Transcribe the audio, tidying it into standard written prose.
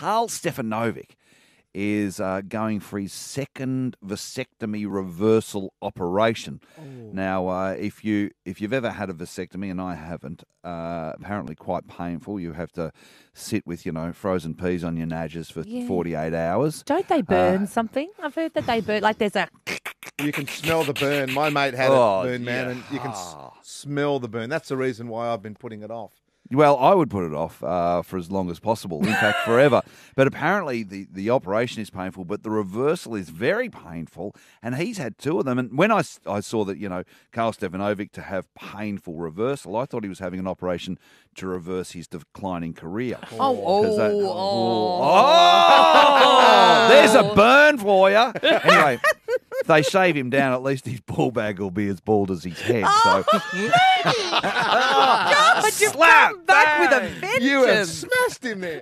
Karl Stefanovic is going for his second vasectomy reversal operation. Oh. Now, if you've ever had a vasectomy, and I haven't, apparently quite painful. You have to sit with, you know, frozen peas on your nadges for 48 hours. Don't they burn something? I've heard that they burn, like there's a... You can smell the burn. My mate had it, Burn Man, and you can smell the burn. That's the reason why I've been putting it off. Well, I would put it off for as long as possible, in fact, forever. But apparently the operation is painful, but the reversal is very painful, and he's had two of them. And when I saw that, you know, Karl Stefanovic to have painful reversal, I thought he was having an operation to reverse his declining career. There's a burn for you. Anyway, if they shave him down, at least his ball bag will be as bald as his head. Oh, so. God, but you've come back with a vengeance. You have smashed him there.